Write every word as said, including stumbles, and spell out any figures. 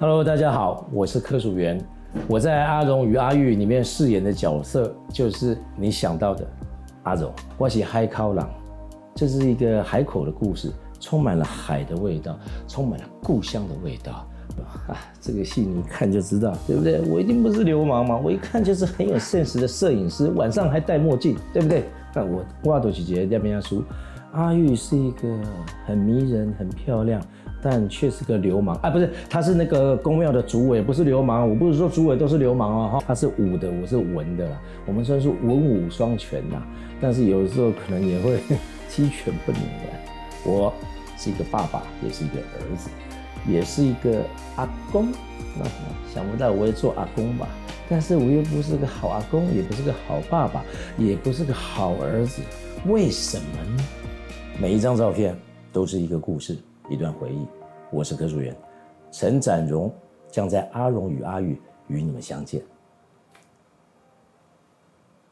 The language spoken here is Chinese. Hello， 大家好，我是柯曙元。我在《阿荣与阿玉》里面饰演的角色就是你想到的阿荣。我是海口人，这是一个海口的故事，充满了海的味道，充满了故乡的味道。啊，这个戏你看就知道，对不对？我一定不是流氓嘛，我一看就是很有现实的摄影师，晚上还戴墨镜，对不对？那我我就是一个念书。阿玉是一个很迷人、很漂亮，但却是个流氓啊！不是，他是那个公庙的主委，不是流氓。我不是说主委都是流氓哦，他是武的，我是文的啦。我们算是文武双全啦，但是有时候可能也会鸡犬不宁的。我是一个爸爸，也是一个儿子，也是一个阿公。那想不到我也做阿公吧？但是我又不是个好阿公，也不是个好爸爸，也不是个好儿子，为什么呢？每一张照片都是一个故事，一段回忆。我是柯曙元，陈展荣将在《阿荣与阿玉》与你们相见。